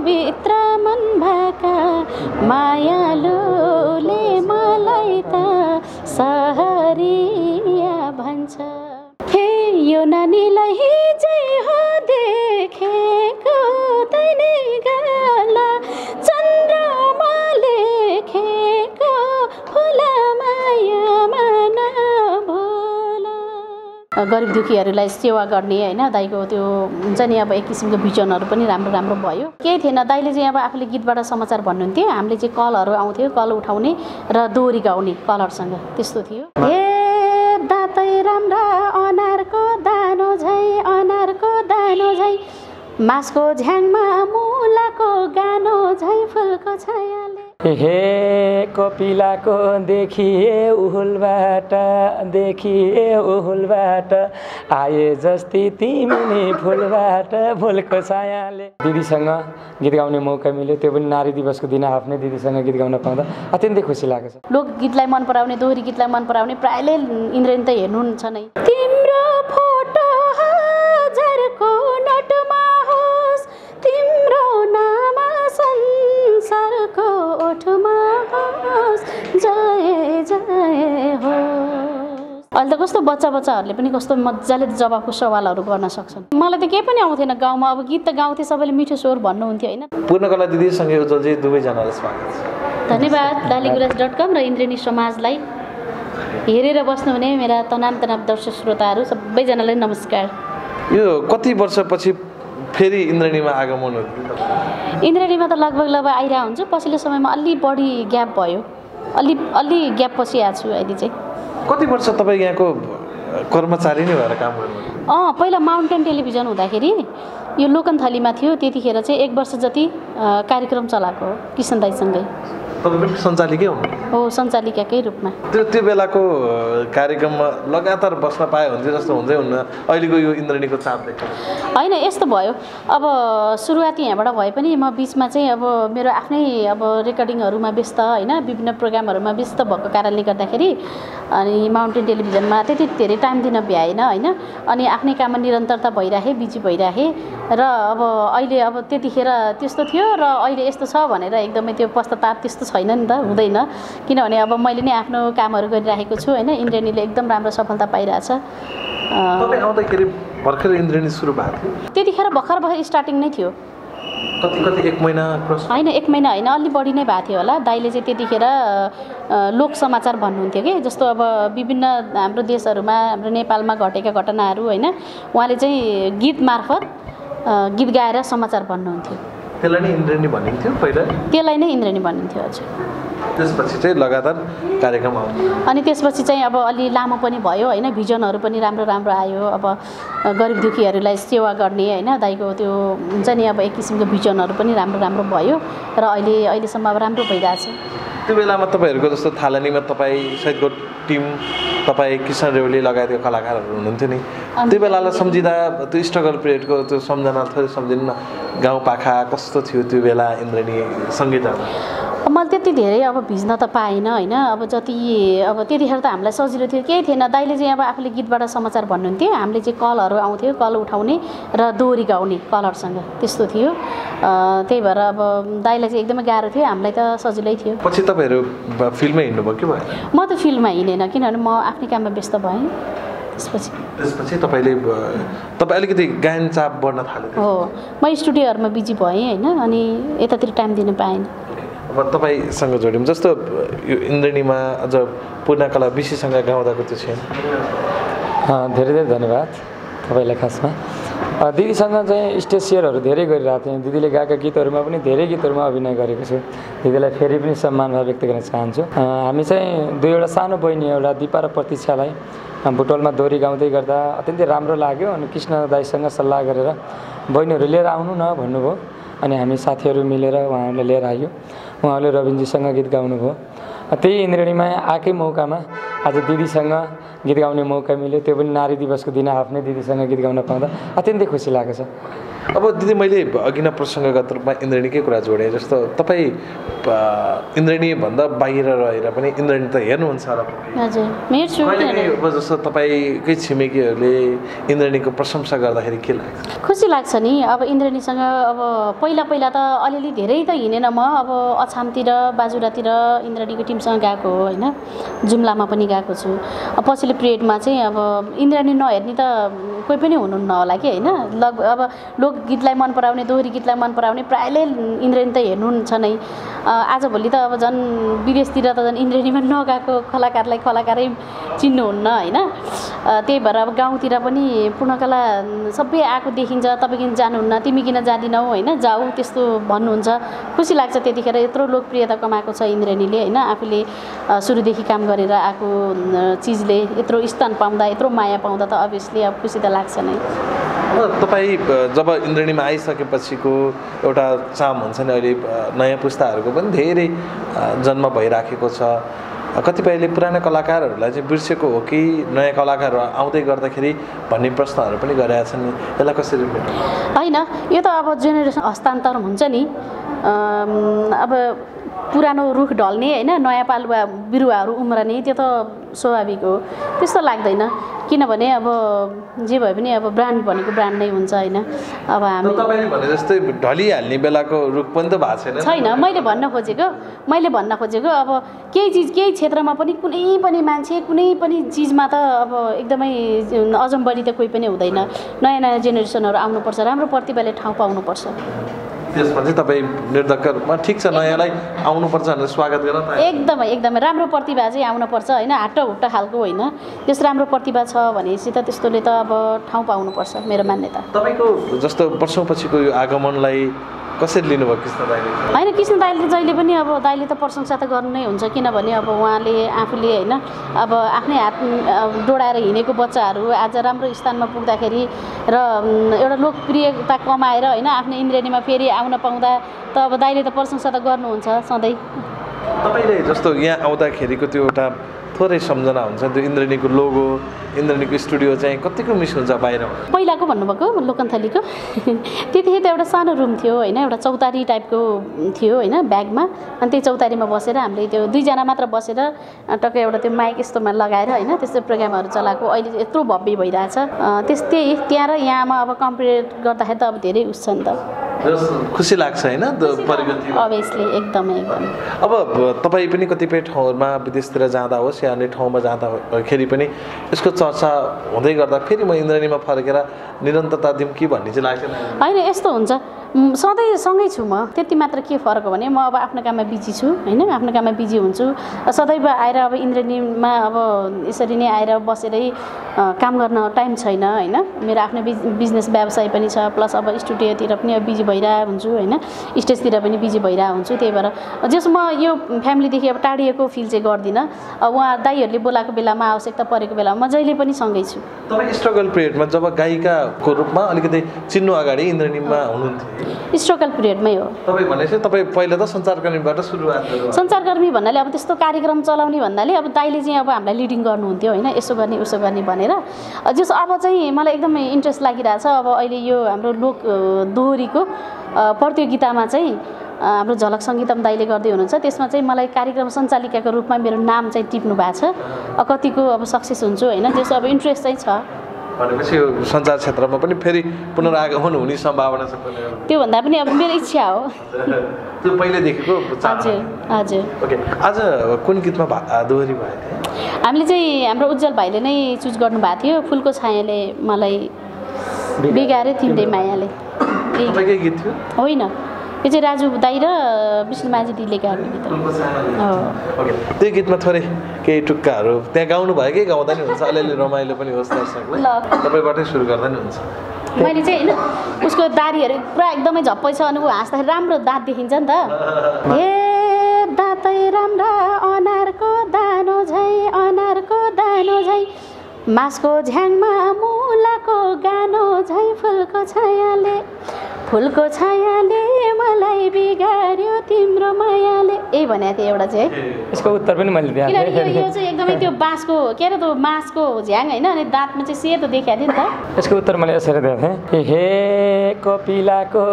पवित्र मन भका मायालुले मलाई त सहरिया भन्छ। हे यो नानीलाई जै हो देखेको तैने गाला, चन्द्रमाले खेको फुला मायामा नभोला। गरीब दुखीहरूलाई सेवा गर्ने हैन दाइको त्यो हुन्छ नि, अब एक किसिमको भिजनहरु पनि राम्रो राम्रो भयो। केही थिएन, दाइले चाहिँ अब आफूले गीतबाट समाचार भन्नुहुन्थ्यो, हामीले चाहिँ कलहरु आउँथ्यो, कल उठाउने र दोहोरी गाउने कलहरुसँग त्यस्तो थियो। हे दातै राम्रा अनारको दानो झै, अनारको दानो झै, मासको झ्याङमा मुलाको गानो झै, फुलको छायाले। हे कपिलाको देखिए उहुलबाट, देखिए उहुलबाट आए जस्ती तिमी फुलबाट, फुलको छायाले। दिदीसँग गीत गाउने मौका मिल्यो, त्यो पनि नारी दिवसको दिन आफ्नै दिदीसँग गीत गाउन पाउँदा अत्यन्तै खुसी लागेको छ। लोकगीतलाई मन पराउने, दोहोरी गीतलाई मन पराउने प्रायले इन्द्रेणी त हेर्नुहुन्छ नै। तिम्रो फोटो हजारको नटमा होस्, तिम्रो नाम संसारको ओठमा होस्, जय जय हो। अहिले त कस्तो बच्चाहरूले पनि कस्तो मजाले जवाफको सवालहरू गर्न सक्छन्। मलाई त केही पनि आउँथेन गाउँमा, अब गीत त गाउँथे सबैले मिठो स्वर भन्नुहुन्थ्यो हैन। पुर्णकला दिदीसँग यो जजे दुवैजनालाई स्वागत छ। धन्यवाद daliguraj.com र इन्द्रेणी समाजलाई हेरेर बस्नुहुने मेरा तनाम दर्शक श्रोताहरू सबैजनालाई नमस्कार। यो कति वर्षपछि फेरि इन्द्रेणीमा आगमन हो? इन्द्रेणीमा त लगभग आइरह हुन्छु, पछिल्लो समयमा अलि बढी ग्याप भयो, अलि ग्याप पछि आएको छु अहिले चाहिँ। कति वर्ष तपाईँ यहाँको कर्मचारी नै भएर काम गर्नुहुन्छ? पहिला माउन्टेन टेलिभिजन हुँदाखेरि यो लोकनथलीमा थियो, त्यतिखेर चाहिँ 1 वर्ष जति कार्यक्रम चलाएको हो किसन दाईसँगै। तपाईँ सञ्चालिकै हुनुहुन्छ? हो, सञ्चालिकाकै रूपमा। त्यो बेलाको कार्यक्रममा लगातार बस्न पाए हुन्थ्यो जस्तो हुँदै हुन्न अहिलेको यो इन्द्रेणीको चाप देख्दा? हैन, यस्तो भयो, अब सुरुवाती यहाँबाट भए पनि म बीचमा चाहिँ अब मेरो आफ्नै अब रेकर्डिङहरूमा व्यस्त हैन, विभिन्न प्रोग्रामहरूमा व्यस्त भएको कारणले गर्दाखेरि अनि माउन्टेन टेलिभिजनमा त्यति धेरै टाइम दिन भ्याएन हैन, अनि आफ्नै काममा निरन्तरता भइराखे, बिजी भइराखे र अब अहिले अब त्यतिखेर त्यस्तो थियो र अहिले यस्तो छ भनेर एकदमै त्यो पश्चाताप त्यस्तो छैन नि त, हुँदैन, किनभने अब मैले नै आफ्नो कामहरू गरिराखेको छु हैन। इन्द्रेणीले एकदम राम्रो सफलता पाइरहेछ। तपाईँ आउँदाखेरि भर्खर इन्द्रेणी सुरु भएको थियो? त्यतिखेर भर्खर स्टार्टिङ नै थियो। कति कति 1 महिना क्रस? हैन, 1 महिना हैन, अलि बढी नै भएको थियो होला। दाइले चाहिँ त्यतिखेर लोक समाचार भन्नुहुन्थ्यो के, जस्तो अब विभिन्न हाम्रो देशहरूमा, हाम्रो नेपालमा घटेका घटनाहरू हैन, उहाँले चाहिँ गीत मार्फत गीत गाएर समाचार भन्नुहुन्थ्यो। त्यसलाई नै इन्द्रेणी भनिन्थ्यो पहिला? त्यसलाई नै इन्द्रेणी भनिन्थ्यो, हजुर। त्यसपछि चाहिँ लगातार कार्यक्रम आउँथ्यो अनि त्यसपछि चाहिँ अब अलि लामो पनि भयो हैन, भिजनहरू पनि राम्रो राम्रो आयो। अब गरिब दुखीहरूलाई सेवा गर्ने हैन, दाइको त्यो हुन्छ नि, अब एक किसिमको भिजनहरू पनि राम्रो राम्रो भयो र अहिलेसम्म अब राम्रो भइरहेछ। त्यो बेलामा तपाईँहरूको जस्तो थालनीमा तपाईँ सहितको टिम, तपाईँ किसन रेवली लगायतका कलाकारहरू हुनुहुन्थ्यो नि, त्यो बेलालाई सम्झिँदा त्यो स्ट्रगल पिरियडको त्यो सम्झना थोरै सम्झिन्न, गाउँपाखा कस्तो थियो त्यो बेला इन्द्रेणी सङ्गीत? मैले त्यति धेरै अब भिज्न त पाएन हैन, अब जति अब त्यतिखेर त हामीलाई सजिलो थियो, केही थिएन। दाइले चाहिँ अब आफूले गीतबाट समाचार भन्नुहुन्थ्यो, हामीले चाहिँ कलहरू आउँथ्यो, कल उठाउने र दोहोरी गाउने कलहरूसँग त्यस्तो थियो, त्यही भएर अब दाइलाई चाहिँ एकदमै गाह्रो थियो, हामीलाई त सजिलै थियो। पछि तपाईँहरू फिल्ममा हिँड्नुभयो कि भएन? म त फिल्ममा हिँडेन, किनभने म आफ्नै काममा व्यस्त भएँ। त्यसपछि तपाईँ अलिकति गायन चाप बढ्न थाल्यो? हो, म स्टुडियोहरूमा बिजी भएँ हैन, अनि यतातिर टाइम दिन पाएन। अब तपाईँसँग जोड्यौँ, जस्तो यो इन्द्रेणीमा अझ पुर्णकला b.c.सँग गाउँदाको त्यो क्षण? धेरै धेरै धन्यवाद तपाईँलाई। खासमा दिदीसँग चाहिँ स्टेज सेयरहरू धेरै गरिरहेको थिएँ, दिदीले गाएका गीतहरूमा पनि धेरै गीतहरूमा अभिनय गरेको छु। दिदीलाई फेरि पनि सम्मानभाव व्यक्त गर्न चाहन्छु। हामी चाहिँ 2 सानो बहिनी, एउटा दीपा र प्रतीक्षालाई भुटोलमा दोहोरी गाउँदै गर्दा अत्यन्तै राम्रो लाग्यो, अनि कृष्ण दाईसँग सल्लाह गरेर बहिनीहरू लिएर आउनु न भन्नुभयो, अनि हामी साथीहरू मिलेर उहाँहरूलाई लिएर आयो। उहाँले रविन्द्रजीसँग गीत गाउनुभयो। त्यही इन्द्रेणीमा आएकै मौकामा आज दिदीसँग गीत गाउने मौका मिल्यो, त्यो पनि नारी दिवसको दिन आफ्नै दिदीसँग गीत गाउन पाउँदा अत्यन्तै खुसी लागेको छ। अब दिदी मैले अघि नै प्रसङ्गगत रूपमा इन्द्रेणीकै कुरा जोडेँ, जस्तो तपाईँ इन्द्रेणी भन्दा बाहिर रहेर पनि इन्द्रेणी त हेर्नुहुन्छ र, जस्तो तपाईँकै छिमेकीहरूले इन्द्रेणीको प्रशंसा गर्दाखेरि के लाग्छ? खुसी लाग्छ नि। अब इन्द्रेणीसँग अब पहिला पहिला त अलिअलि धेरै त हिँडेन म, अब अछामतिर बाजुरातिर इन्द्रेणीको टिमसँग गएको हो होइन, जुम्लामा पनि गएको छु। अब पछिल्लो पिरियडमा चाहिँ अब इन्द्रेणी नहेर्ने त कोही पनि हुनुहुन्न होला कि होइन, अब लोकगीतलाई मन पराउने दोहोरी गीतलाई मन पराउने प्रायले इन्द्रेणी त हेर्नुहुन्छ नै। आजभोलि त अब झन् विदेशतिर त झन् इन्द्रेणीमा नगएको कलाकारलाई कलाकारै चिन्नुहुन्न होइन। त्यही भएर अब गाउँतिर पनि पुर्णकला सबै आएको देखिन्छ, तपाईँ किन जानुहुन्न, तिमी किन जाँदिनौ होइन, जाऊ त्यस्तो भन्नुहुन्छ। खुसी लाग्छ त्यतिखेर यत्रो लोकप्रियता कमाएको छ इन्द्रेणीले होइन, आफूले सुरुदेखि काम गरेर आएको चिजले यत्रो स्थान पाउँदा यत्रो माया पाउँदा त अभियसली अब खुसी त लाग्छ नै। तपाईँ जब इन्द्रेणीमा आइसकेपछिको एउटा चाम हुन्छ नि, अहिले नयाँ पुस्ताहरूको पनि धेरै जन्म भइराखेको छ, कतिपयले पुराना कलाकारहरूलाई चाहिँ बिर्सेको हो कि नयाँ कलाकारहरू आउँदै गर्दाखेरि भन्ने प्रश्नहरू पनि गरेका छन्, यसलाई कसरी भेट्नु? होइन, यो त अब जेनेरेसन हस्तान्तरण हुन्छ नि, अब पुरानो रुख ढल्ने होइन नयाँ पालुवा बिरुवाहरू उम्रने त्यो त स्वाभाविक हो, त्यस्तो लाग्दैन। किनभने अब जे भए पनि अब ब्रान्ड भनेको ब्रान्ड नै हुन्छ होइन। अब हामी तपाईँले भने जस्तै ढलिहाल्ने बेलाको रुख पनि त भएको छैन। मैले भन्न खोजेको अब केही चिज केही क्षेत्रमा पनि कुनै पनि मान्छे कुनै पनि चिजमा त अब एकदमै अजम्बरी त कोही पनि हुँदैन, नयाँ नयाँ जेनेरेसनहरू आउनुपर्छ, राम्रो प्रतिभाले ठाउँ पाउनुपर्छ। त्यसमा चाहिँ तपाईँ निर्धक्क रूपमा ठिक छ नयाँलाई आउनुपर्छ भनेर स्वागत गर्न एकदमै एकदमै राम्रो प्रतिभा चाहिँ आउनुपर्छ होइन, हाटहुट्टा खालको होइन, त्यस राम्रो प्रतिभा छ भनेपछि त त्यस्तोले त अब ठाउँ पाउनुपर्छ, मेरो मान्यता। तपाईँको जस्तो वर्षौँपछिको यो आगमनलाई कसरी लिनुभयो कृष्ण दाइले? होइन, कृष्ण दाइले जहिले पनि अब दाइले त प्रशंसा त गर्नु नै हुन्छ, किनभने अब उहाँले आफूले होइन अब आफ्नै हात डोडाएर हिँडेको बच्चाहरू आज राम्रो स्थानमा पुग्दाखेरि र एउटा लोकप्रियता कमाएर होइन आफ्नो इन्द्रेणीमा फेरि आउन पाउँदा त अब दाइले त प्रशंसा त गर्नुहुन्छ सधैँ। तपाईँले जस्तो यहाँ आउँदाखेरिको त्यो एउटा थोरै सम्झना हुन्छ, त्यो इन्द्रेणीको लोगो इन्द्रेणीको स्टुडियो चाहिँ कतिको मिस हुन्छ बाहिर? पहिलाको भन्नुभएको लोकन्थलीको त्यतिखेर त एउटा सानो रुम थियो होइन, एउटा चौतारी टाइपको थियो होइन ब्यागमा, अनि त्यही चौतारीमा बसेर हामीले त्यो दुईजना मात्र बसेर टक्क एउटा त्यो माइक यस्तोमा लगाएर होइन त्यस्तो प्रोग्रामहरू चलाएको। अहिले यत्रो भव्य भइरहेछ, त्यस्तै त्यहाँ र यहाँमा अब कम्पेयर गर्दाखेरि त अब धेरै उस छ नि त, खुसी लाग्छ होइन अभियसली एकदमै। अब तपाईँ पनि कतिपय ठाउँहरूमा विदेशतिर जाँदा होस् या अन्य ठाउँमा जाँदाखेरि पनि यसको चर्चा हुँदै गर्दा फेरि म इन्द्रेणीमा फर्केर निरन्तरता दिउँ कि भन्ने चाहिँ लाग्छ? होइन, यस्तो हुन्छ सधैँ सँगै छु म, त्यति मात्र के फरक हो भने म अब आफ्नो काममा बिजी छु होइन, आफ्नो काममा बिजी हुन्छु, सदैव आएर अब इन्द्रेणीमा अब यसरी नै आएर बसेरै काम गर्न टाइम छैन होइन। मेरो आफ्नो बिजनेस व्यवसाय पनि छ, प्लस अब स्टुडियोतिर पनि अब बिजी भइरहेको हुन्छु होइन, स्टेजतिर पनि बिजी भइरहेको हुन्छु, त्यही भएर जस म यो फ्यामिलीदेखि अब टाढिएको फिल चाहिँ गर्दिनँ। उहाँ दाइहरूले बोलाएको बेलामा आवश्यकता परेको बेलामा म जहिले पनि सँगै छु। तपाईँ स्ट्रगल पिरियडमा जब गायिकाको रूपमा अलिकति चिन्नु अगाडि इन्द्रेणीमा हुनुहुन्थ्यो? स्ट्रगल पिरियडमै हो। तपाईँ पहिला त सञ्चारकर्मीबाट सुरुवात गर्नु, सञ्चारकर्मी भन्नाले अब त्यस्तो कार्यक्रम चलाउने भन्नाले अब दाइले चाहिँ अब हामीलाई लिडिङ गर्नुहुन्थ्यो होइन, यसो गर्ने उसो गर्ने भनेर। जस अब चाहिँ मलाई एकदमै इन्ट्रेस्ट लागिरहेछ, अब अहिले यो हाम्रो लोक दोहोरीको प्रतियोगितामा चाहिँ हाम्रो झलक सङ्गीतम दाइले गर्दै हुनुहुन्छ, त्यसमा चाहिँ मलाई कार्यक्रम सञ्चालिकाको रूपमा मेरो नाम चाहिँ टिप्नु भएको छ, कतिको अब सक्सेस हुन्छु होइन, त्यसको अब इन्ट्रेस्ट चाहिँ छ। भनेपछि यो सञ्चार क्षेत्रमा पनि फेरि पुनरागमन हुने सम्भावना छ? त्योभन्दा पनि अब मेरो इच्छा हो त्यो पहिलेदेखिको। हजुर। ओके, आज कुन गीतमा दोहोरी भयो? हामीले चाहिँ हाम्रो उज्जवल भाइले नै चुज गर्नुभएको थियो, फुलको छायाले मलाई बिगारे तिम्रै मायाले। तपाईँकै गीत थियो? होइन, यो चाहिँ राजु दाइ र विष्णुमाझी दिदीले गाएको गीत हो। ओके, त्यो गीतमा थोरै केही टुक्काहरू त्यहाँ गाउनु भयो कि गाउँदा नि हुन्छ, अलिअलि रमाइलो पनि होस् दर्शकलाई? तपाईँबाटै सुरु गर्दा नि हुन्छ? मैले चाहिँ होइन उसको दारीहरू पुरा एकदमै झप्पै छ, अनि ऊ हाँस्दाखेरि राम्रो दाँत देखिन्छ नि त, ए दाँतै राम्रा अनारको दानो झै मासको झ्याङमा मुलाको गानो झै फुलको छायाले फुलको छायाले मलाई बिगार्यो तिम्रो मायाले ए भनेको थिए एउटा चाहिँ है। यसको उत्तर पनि मैले दिए यो चाहिँ एकदमै त्यो बाँसको के अरे त्यो बाँसको झ्याङ हैन अनि दाँतमा चाहिँ सेतो देखाइ थियो नि त। यसको उत्तर मैले यसरी दिए थिए हे कपिलाको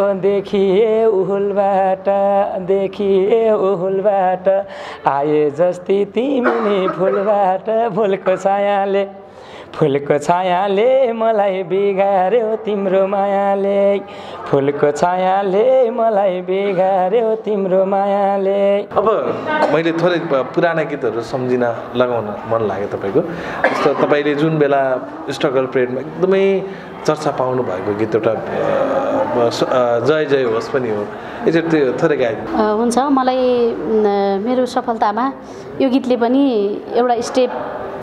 देखिए उहुलबाट आए जस्ती तिमी फुलबाट फुलको छायाले फुलको छायाले मलाई बिगार्यो तिम्रो मायाले फुलको छायाले मलाई बिगार्यो तिम्रो मायाले। अब मैले थोरै पुराना गीतहरू सम्झिन लगाउन मन लाग्यो तपाईँको। जस्तो तपाईँले जुन बेला स्ट्रगल पिरियडमा एकदमै चर्चा पाउनु भएको गीत एउटा जय जय होस् पनि हो यसरी त्यो थोरै गाइदिनु हुन्छ। मलाई मेरो सफलतामा यो गीतले पनि एउटा स्टेप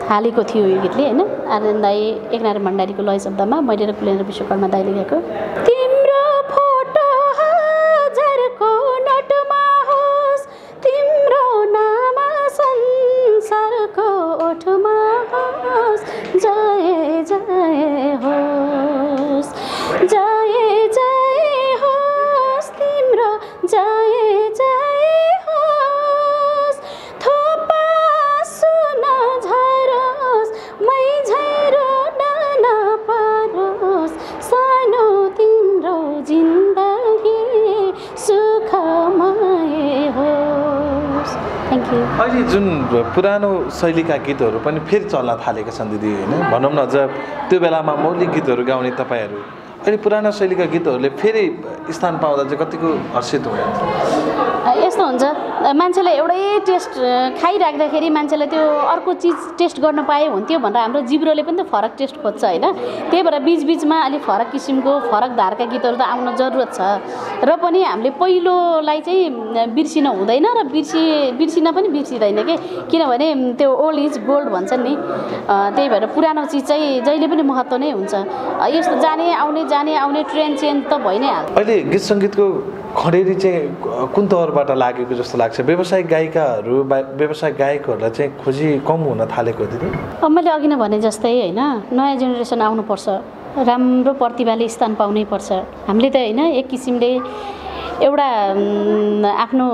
हालेको थियो। यो गीतले हैन आर्यन दाई एकनारायण भण्डारीको लय शब्दमा मैले र कुलेन्द्र विश्वकर्मा दाईले गाएको तिम्रो फोटो हजारको नटमा होस् तिम्रो नाम संसारको ओठमा होस् जय जय होस् जय जय होस् तिम्रो जय जय अहिले जुन पुरानो शैलीका गीतहरू पनि फेरि चल्न थालेका छन् दिदी हैन। भनौँ न जब त्यो बेलामा मौलिक गीतहरू गाउने तपाईँहरू अहिले पुरानो शैलीका गीतहरूले फेरि स्थान पाउँदा चाहिँ कतिको हर्षित हुनुहुन्छ? यस्तो हुन्छ मान्छेलाई एउटै टेस्ट खाइराख्दाखेरि मान्छेलाई त्यो अर्को चिज टेस्ट गर्न पाए हुन्थ्यो भनेर हाम्रो जिब्रोले पनि त फरक टेस्ट खोज्छ हैन। त्यही भएर बीचबीचमा अलिक फरक किसिमको फरक धारका गीतहरू त आउन जरुरत छ र पनि हामीले पहिलोलाई चाहिँ बिर्सिन हुँदैन र बिर्सिन पनि बिर्सिँदैन के किनभने त्यो ओल्ड इज गोल्ड भन्छन् नि। त्यही भएर पुरानो चिज चाहिँ जहिले पनि महत्त्व नै हुन्छ। यस्तो जाने आउने ट्रेन चेन्ज त भइ नै हाल्छ। अहिले गीत सङ्गीतको खडेरी चाहिँ कुन तौरबाट लागेको जस्तो लाग्छ? व्यावसायिक गायिकाहरू व्यावसायिक गायकहरूलाई चाहिँ खोजी कम हुन थालेको थियो। अब मैले अघि नै भने जस्तै हैन नयाँ जेनेरेसन आउनुपर्छ राम्रो प्रतिभाले स्थान पाउनै पर्छ। हामीले त हैन एक किसिमले एउटा आफ्नो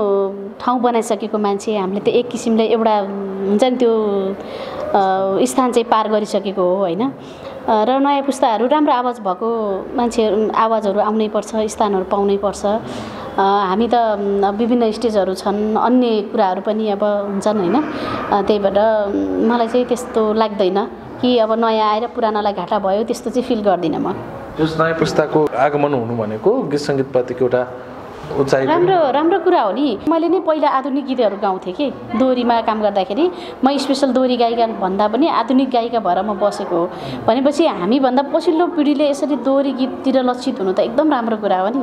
ठाउँ बनाइसकेको मान्छे हामीले त एक किसिमले एउटा हुन्छ नि त्यो स्थान चाहिँ पार गरिसकेको होइन र नयाँ पुस्ताहरू राम्रो आवाज भएको मान्छेहरू आवाजहरू आउनै पर्छ स्थानहरू पाउनै पर्छ। हामी त विभिन्न स्टेजहरू छन् अन्य कुराहरू पनि अब हुन्छन् होइन। त्यही भएर मलाई चाहिँ त्यस्तो लाग्दैन कि अब नयाँ आएर पुरानालाई घाटा भयो त्यस्तो चाहिँ फिल गर्दिनँ म। यस नयाँ पुस्ताको आगमन हुनु भनेको गीत सङ्गीतप्रतिको एउटा राम्रो कुरा हो नि। मैले नै पहिला आधुनिक गीतहरू गाउँथेँ कि दोहोरीमा काम गर्दाखेरि म स्पेसल दोहोरी गायिका भन्दा पनि आधुनिक गायिका भएर म बसेको हो। भनेपछि हामीभन्दा पछिल्लो पिँढीले यसरी दोहोरी गीततिर लक्षित हुनु त एकदम राम्रो कुरा हो नि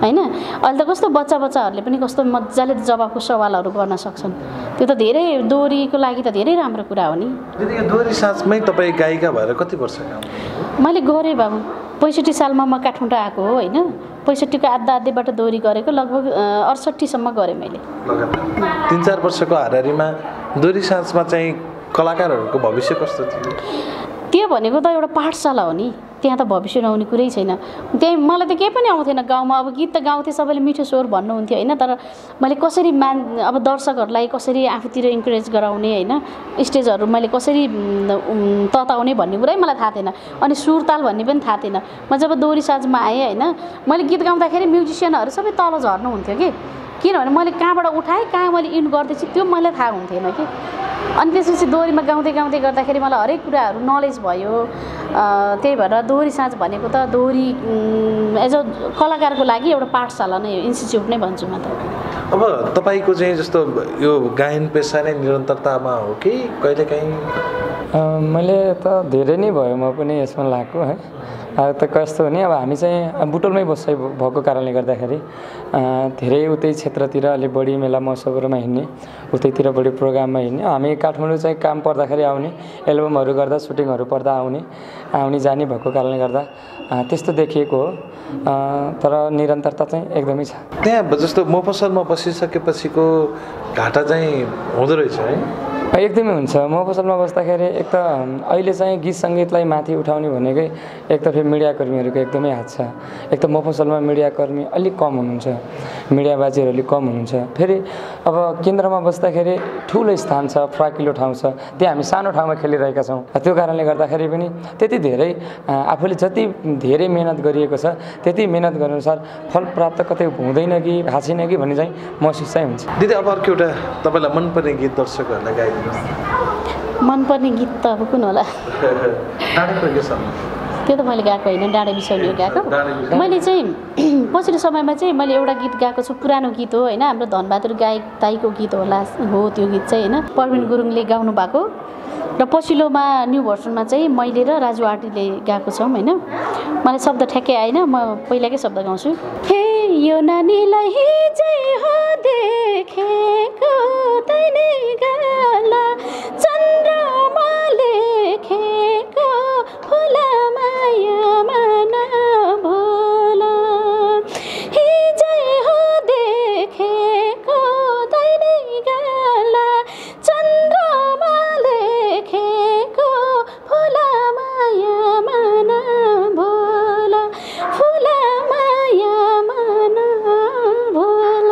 हैन। अहिले त कस्तो बच्चाहरूले पनि कस्तो मजाले जवाफको सवालहरू गर्न सक्छन् त्यो त धेरै दोहोरीको लागि त धेरै राम्रो कुरा हो नि। दोहोरी साँचमै तपाईँ गायिका भएर कति वर्ष गाउनु? मैले गरेँ बाबु 65 सालमा म काठमाडौँ आएको हो होइन। 65 को आधाबाट दोहोरी गरेको लगभग 68 सम्म गरेँ मैले। 3-4 वर्षको हारिमा दोहोरी साँचमा चाहिँ कलाकारहरूको भविष्य कस्तो थियो? त्यो भनेको त एउटा पाठशाला हो नि त्यहाँ त भविष्य नहुने कुरै छैन। त्यही मलाई त केही पनि आउँथेन गाउँमा। अब गीत त गाउँथेँ सबैले मिठो स्वर भन्नुहुन्थ्यो होइन तर मैले कसरी अब दर्शकहरूलाई कसरी आफूतिर इन्करेज गराउने होइन स्टेजहरू मैले कसरी तताउने भन्ने कुरै मलाई थाहा थिएन अनि सुरताल भन्ने पनि थाहा थिएन। म जब दोहोरी साँझमा आएँ होइन मैले गीत गाउँदाखेरि म्युजिसियनहरू सबै तल झर्नुहुन्थ्यो कि किनभने मैले कहाँबाट उठाएँ कहाँ मैले इन्ड गर्दैछु त्यो मलाई थाहा हुन्थेन कि। अनि त्यसपछि दोहोरीमा गाउँदै गर्दाखेरि मलाई हरेक कुराहरू नलेज भयो। त्यही भएर दोहोरी साँच भनेको त दोहोरी एज अ कलाकारको लागि एउटा पाठशाला नै हो इन्स्टिच्युट नै भन्छु म त। अब तपाईँको चाहिँ जस्तो यो गायन पेसा नै निरन्तरतामा हो कि कहिलेकाहीँ? मैले त धेरै नै भयो म पनि यसमा लागेको है। अब त कस्तो हो नि अब हामी चाहिँ बुटोलमै बसाइ भएको कारणले गर्दाखेरि धेरै उतै क्षेत्रतिर अलि बढी मेला महोत्सवहरूमा हिँड्ने उतैतिर बढी प्रोग्राममा हिँड्ने हामी काठमाडौँ चाहिँ काम पर्दाखेरि आउने एल्बमहरू गर्दा सुटिङहरू पर्दा आउने जाने भएको कारणले गर्दा त्यस्तो देखिएको हो। तर निरन्तरता चाहिँ एकदमै छ। त्यहाँ जस्तो मफसलमा बसिसकेपछिको घाटा चाहिँ हुँदो रहेछ है? एकदमै हुन्छ। म पसलमा बस्दाखेरि एक त अहिले चाहिँ गीत संगीतलाई माथि उठाउने भनेकै एक त फेरि मिडियाकर्मीहरुको एकदमै हात छ। एक त म पसलमा मिडियाकर्मी अलिक कम हुनुहुन्छ, मिडियाबाजीहरु अलिक कम हुनुहुन्छ। फेरि अब केन्द्रमा बस्दाखेरि ठूलो स्थान छ, फराकिलो ठाउँ छ, त्यहाँ हामी सानो ठाउँमा खेलिरहेका छौँ। त्यो कारणले गर्दाखेरि पनि त्यति धेरै आफूले जति धेरै मेहनत गरिएको छ त्यति मेहनत गरे अनुसार फल प्राप्त कतै हुँदैन कि हासिन कि भन्ने चाहिँ महसुस चाहिँ हुन्छ। दिदी अब अर्को एउटा तपाईलाई मनपर्ने गीत दर्शकहरुलाई गाइदिनुहोस्। मनपर्ने गीत त अब कुन होला? त्यो त मैले गाएको हैन, डाँडे बिसौलियो गाएको। मैले चाहिँ पछिल्लो समयमा चाहिँ मैले एउटा गीत गाएको छु, पुरानो गीत हो हैन, हाम्रो धनबहादुर गायक ताईको गीत होला हो त्यो गीत चाहिँ हैन, परवीन गुरुङले गाउनु भएको। र पछिल्लोमा न्यू भर्सनमा चाहिँ मैले र राजु आर्टीले गाएको छौं हैन। मलाई शब्द ठ्याक्कै आएन, म पहिलाकै शब्द गाउँछु। हे यो नानीलाई हिजै हो देखेको तैले गाला चन्द्रमाले खेको होला मायामा नभोल हिजै हो देखेको तैले गाला चन्द्रमाले खेको होला मायामा नभोल होला मायामा नभोल।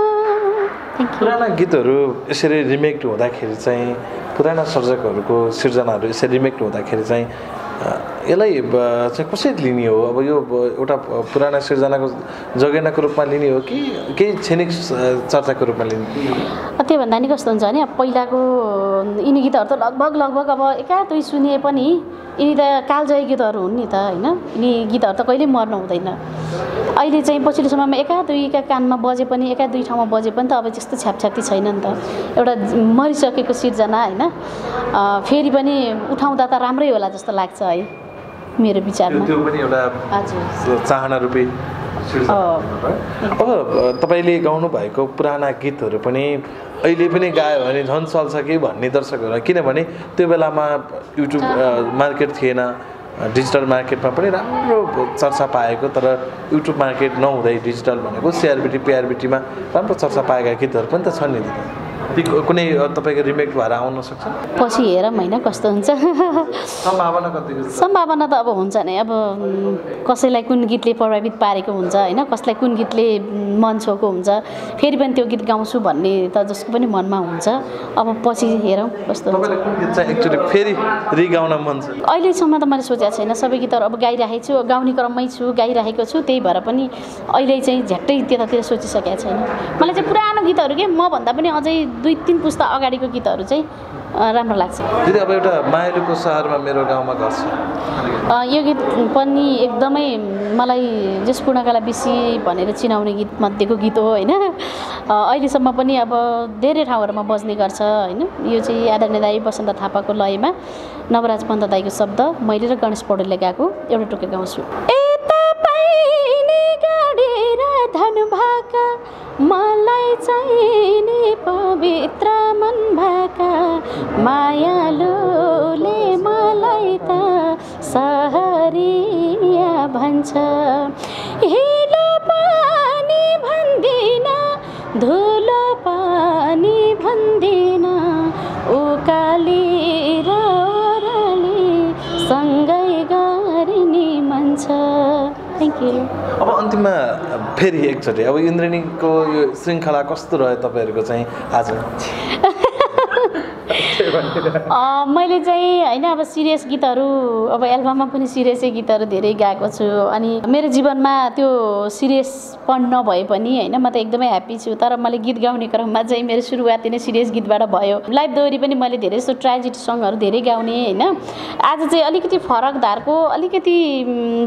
पुराना गीतहरु यसरी रिमेक हुँदाखेरि चाहिँ पुराना सर्जकहरुको सिर्जनाहरु यसरी रिमेक हुँदाखेरि चाहिँ यसलाई चाहिँ कसरी लिने हो? अब यो एउटा पुराना सिर्जनाको जगेर्नाको रूपमा लिने हो कि केही क्षणिक चर्चाको रूपमा लिने? त्यो भन्दा नि कस्तो हुन्छ भने अब पहिलाको यिनी गीतहरु त लगभग अब एका दुई सुनिए पनि यिनी त कालजयी गीतहरु हुन् नि त हैन। यिनी गीतहरु त कहिले मर्नु हुँदैन। अहिले चाहिँ पछिल्लो समयमा एका दुईका कानमा बजे पनि एका दुई ठाउँमा बजे पनि त अब त्यस्तो छ्यापछ्याप्ती छैन नि त। एउटा मरिसकेको सिर्जना हैन फेरि पनि उठाउँदा त राम्रै होला जस्तो लाग्छ है मेरो विचारमा। त्यो पनि एउटा चाहना रुपी सिर्जना। अब तपाईले गाउनु भएको पुराना गीतहरु पनि अहिले पनि गायो भने झन् चल्छ कि भन्ने दर्शकहरु, किनभने त्यो बेलामा युट्युब मार्केट थिएन, डिजिटल मार्केटमा पनि राम्रो चर्चा पाएको तर युट्युब मार्केट नहुँदै डिजिटल भनेको सीआरबीटी पीआरबीटीमा राम्रो चर्चा पाएका गीतहरु पनि त छन् नि त। कुनै तपाईको रिमेक भएर आउन सक्छ पछि हेरौँ हैन कस्तो हुन्छ। सम्भावना कति छ? सम्भावना त अब हुन्छ नै, अब कसैलाई कुन गीतले प्रभावित पारेको हुन्छ हैन, कसलाई कुन गीतले मन छोएको हुन्छ फेरि पनि त्यो गीत गाउँछु भन्ने त जसको पनि मनमा हुन्छ। अब पछि हेरौँ कस्तो हुन्छ। तपाईलाई कुन गीत चाहिँ एक्चुअली फेरि रिगाउन मन छ? अहिलेसम्म त मैले सोचेको छैन, सबै गीतहरु अब गाइराखेको छु, गाउने क्रममै छु, गाइराखेको छु, त्यही भएर पनि अहिले चाहिँ झट्टै त्यतातिर सोचिसकेको छैन। मलाई चाहिँ पुरानो गीतहरु के म भन्दा पनि अझै दुई तीन पुस्ता अगाडिको गीतहरु चाहिँ राम्रो लाग्छ। दिदी अब एउटा मायालुको शहरमा मेरो गाउँमा घर छ यो गीत पनि एकदमै मलाई जस पुर्णकला b.c भनेर चिनाउने गीत मध्येको गीत हो हैन। अहिलेसम्म पनि अब धेरै ठाउँहरुमा बज्ने गर्छ हैन। यो चाहिँ आदरणीय दाइ बसन्त थापाको लयमा नवराज पन्त दाइको शब्द मैले र गणेश पौडेलले गाएको एउटा टुक्का गाउँछु। ए तपाईले गाडेर धन भाका मलाई चाहिने पवित्र मन भाका मायालुले मलाई त सहरिया भन्छ हिलो पानी भन्दिन धुलो पानी भन्दिन उकाली र ओराली सँगै गर्ने मन छ। Thank you. अब अन्तिममा फेरि एकचोटि अब इन्द्रेणीको यो श्रृंखला कस्तो रह्यो तपाईहरुको चाहिँ आज? मैले चाहिँ हैन अब सिरियस गीतहरु अब एल्बममा पनि सिरियसै गीतहरु धेरै गाएको छु अनि मेरो जीवनमा त्यो सिरियसपन नभए पनि हैन म त एकदमै ह्यापी छु। तर मैले गीत गाउने क्रममा चाहिँ मेरो सुरुवात नै सिरियस गीतबाट भयो। लाइभ दोहोरी पनि मैले धेरै जस्तो ट्र्याजेडी सङहरु धेरै गाउने हैन। आज चाहिँ अलिकति फरक धारको अलिकति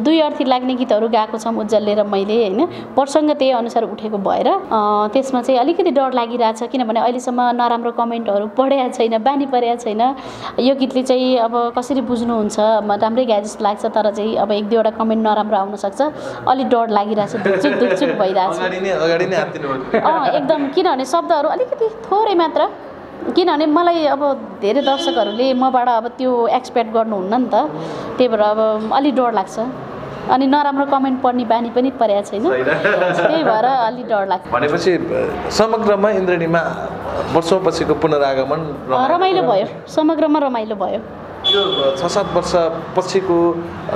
दुई अर्थी लाग्ने गीतहरु गाएको छ उज्जलले र मैले हैन। प्रसंग त्यही अनुसार उठेको भएर त्यसमा चाहिँ अलिकति डर लागिराछ किनभने अहिलेसम्म नराम्रो कमेन्टहरु पढेको छैन, बानी परेको छैन। यो गीतले चाहिँ अब कसरी बुझ्नुहुन्छ राम्रै गाए जस्तो लाग्छ तर चाहिँ अब एक दुईवटा कमेन्ट नराम्रो आउन सक्छ, अलि डर लागिराछ, दुखचुक भइराछ। एकदम किनभने शब्दहरु अलिकति थोरै मात्र किनभने मलाई अब धेरै दर्शकहरुले मबाट अब त्यो एक्सपेक्ट गर्नुहुन्न नि त, त्यही भएर अब अलि डर लाग्छ अनि नराम्रो कमेन्ट पढ्ने बानी पनि परेको छैन, त्यही भएर अलि डर लाग्छ। भनेपछि समग्रमा इन्द्रेणीमा वर्षौं पछिको पुनरागमन रमाइलो भयो, समग्रमा रमाइलो भयो। यो ६-७ वर्ष पछिको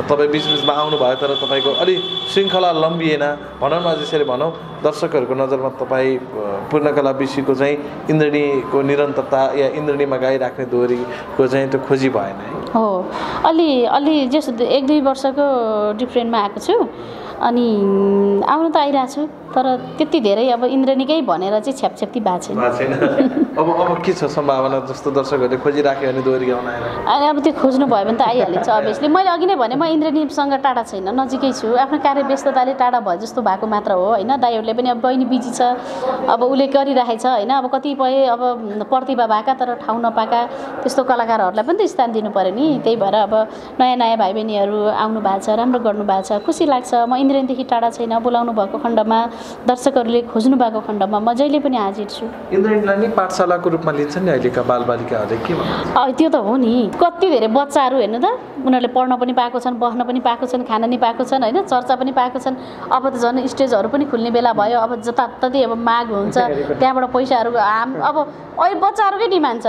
तपाई बीचमा आउनुभयो तर तपाईको अलि श्रृङ्खला लम्बिएन भनौँ न, जसरी भनौँ दर्शकहरूको नजरमा तपाई पूर्णकला बीसीको चाहिँ इन्द्रणीको निरन्तरता या इन्द्रणीमा गाइराख्ने दोहोरीको चाहिँ त्यो खोजी भएन है। हो, अलि अलि जस १-२ वर्षको डिफ्रेन्टमा आएको छु अनि आउनु त आइरा छु तर त्यति धेरै अब इन्द्रणीकै भनेर चाहिँ छ्यापछ्याप्ती भएको छैन। अब के छ सम्भावना जस्तो दर्शकहरूले खोजिराख्यो भने दोहोरी आउन आएर अनि अब त्यो खोज्नु भयो भने त आइहालिन्छ अभियसली। मैले अघि नै भने म इन्द्रणीसँग टाढा छैन, नजिकै छु, आफ्नो कार्य व्यस्तताले टाढा भयो जस्तो भएको मात्र हो होइन। दाइहरूले पनि अब बहिनी बिजी छ, अब उसले गरिराखेछ होइन। अब कतिपय अब प्रतिभा भएका तर ठाउँ नपाएका त्यस्तो कलाकारहरूलाई पनि त स्थान दिनु पर्यो नि, त्यही भएर अब नयाँ नयाँ भाइ बहिनीहरू आउनु भएको छ, राम्रो गर्नु भएको छ, खुसी लाग्छ। म इन्द्रणीदेखि टाढा छैन, बोलाउनु भएको खण्डमा दर्शकहरूले खोज्नु भएको खण्डमा म जहिले पनि हाजिर छु। इन्द्रणीलाई नि पाठशालाको रूपमा लिन्छन् नि अहिलेका बालबालिकाहरूले, के भन्नु? त्यो त हो नि, कति धेरै बच्चाहरू हेर्नु त उनीहरूले पढ्न पनि पाएको छन्, बस्न पनि पाएको छन्, खान नि पाएको छन् होइन, चर्चा पनि पाएको छन्। अब त झन् स्टेजहरू पनि खुल्ने बेला भयो, अब जताततै अब माग हुन्छ, त्यहाँबाट पैसाहरू अब अहिले बच्चाहरूकै डिमान्ड छ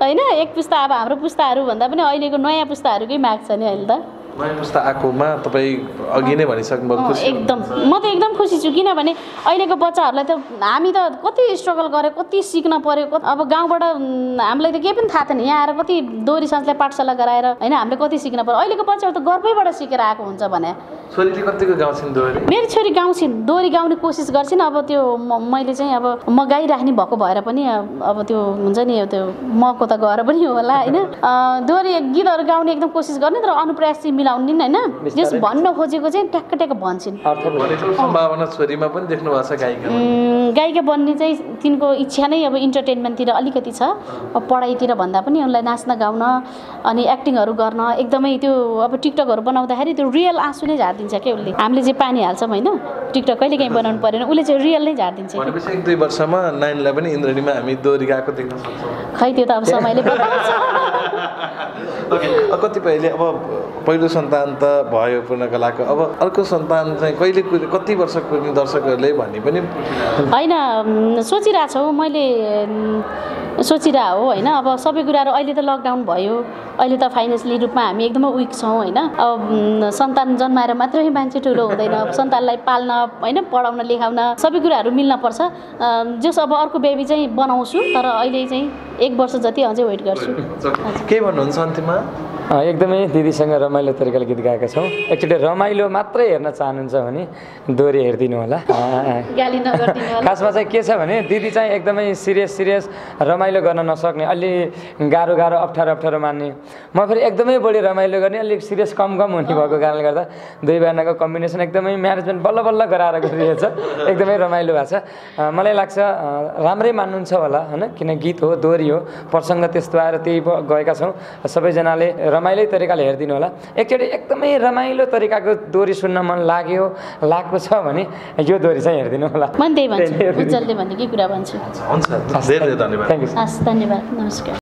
होइन। एक पुस्ता अब हाम्रो पुस्ताहरूभन्दा पनि अहिलेको नयाँ पुस्ताहरूकै माग छ नि अहिले त। नयाँ पुस्ता आएकोमा तपाईँ अघि नै भनिसक्नुभएको छ, एकदम म त एकदम खुसी छु किनभने अहिलेको बच्चाहरूलाई त हामी त कति स्ट्रगल गऱ्यो, कति सिक्न पर्यो। अब गाउँबाट हामीलाई त केही पनि थाहा थिएन, यहाँ आएर कति दोहोरी साँचलाई पाठशाला गराएर होइन हामीले कति सिक्न पर्यो। अहिलेको बच्चाहरू त गर्वैबाट सिकेर आएको हुन्छ भने। छोरीले कतिको गाउँछिन् दोहोरी? मेरो छोरी गाउँछिन्, दोहोरी गाउने कोसिस गर्छिन्। अब त्यो मैले चाहिँ अब म गाइराख्ने भएको भएर पनि अब त्यो हुन्छ नि त्यो मको त गएर पनि होला होइन। दोहोरी गीतहरू गाउने एकदम कोसिस गर्ने तर अनुप्रयास चाहिँ मिलाउनिन् हैन, जस भन्न खोजेको चाहिँ ट्याक्कट्याक भन्छिन्। सम्भावना छोरीमा पनि देख्नु भएको छ गायिका गायिका बन्ने चाहिँ तिनको इच्छा नै अब इन्टरटेनमेन्टतिर अलिकति छ, पढाइतिर भन्दा पनि उनलाई नाच्न गाउन अनि एक्टिङहरू गर्न एकदमै त्यो अब टिकटकहरू बनाउँदाखेरि त्यो रियल आँसु नै झार्दिन्छ के उसले। हामीले चाहिँ पानी हाल्छौँ होइन, टिकटक कहिले काहीँ बनाउनु परेन, उसले चाहिँ रियल नै झार्दिन्छ। भनेपछि 1-2 वर्षमा नानीलाई पनि इन्द्रणीमा हामी दोहोरी गाएको देख्न सक्छौँ। खै त्यो त अब समयले बताउँछ। ओके, कतिपयले अब पहिलो सन्तान त भयो पूर्णकलाको, अब अर्को सन्तान चाहिँ कहिले कति वर्ष पुग्ने दर्शकहरूले भन्ने पनि होइन सोचिरहेको छौँ, मैले सोचिरहेको हो होइन। अब सबै कुराहरू अहिले त लकडाउन भयो, अहिले त फाइनेन्सियली रूपमा हामी एकदमै विक छौँ होइन। अब सन्तान जन्माएर मात्रै मान्छे ठुलो हुँदैन, अब सन्तानलाई पाल्न होइन, पढाउन लेखाउन सबै कुराहरू मिल्नपर्छ। जस अब अर्को बेबी चाहिँ बनाउँछु तर अहिले चाहिँ 1 वर्ष जति अझै वेट गर्छु। के भन्नुहुन्छ अन्तिममा? एकदमै दिदीसँग रमाइलो तरिकाले गीत गाएका छौँ। एकचोटि रमाइलो मात्रै हेर्न चाहनुहुन्छ भने दोहोरी हेरिदिनु होला, गाली नगरिदिनु होला। खासमा चाहिँ के छ भने दिदी चाहिँ एकदमै सिरियस रमाइलो गर्न नसक्ने, अलि गाह्रो अप्ठ्यारो मान्ने, म फेरि एकदमै बढी रमाइलो गर्ने, अलिक सिरियस कम हुने भएको कारणले गर्दा दुई बहिनीको कम्बिनेसन एकदमै म्यानेजमेन्ट बल्ल गराएर गरिरहेको छ, एकदमै रमाइलो भएको छ। मलाई लाग्छ राम्रै मान्नुहुन्छ होला होइन, किन गीत हो, दोहोरी हो, प्रसङ्ग त्यस्तो आएर त्यही गएका छौँ। सबैजनाले रमाइलो तरिकाले हेरिदिनु होला। एकचोटि एकदमै रमाइलो तरिकाको दोहोरी सुन्न मन लागेको छ भने यो दोहोरी चाहिँ हेरिदिनु होला। म त्यही भन्छु, उज्जलले भनेकै कुरा भन्छु। हुन्छ, धेरै धेरै धन्यवाद। थ्याङ्क यू, धन्यवाद, नमस्कार।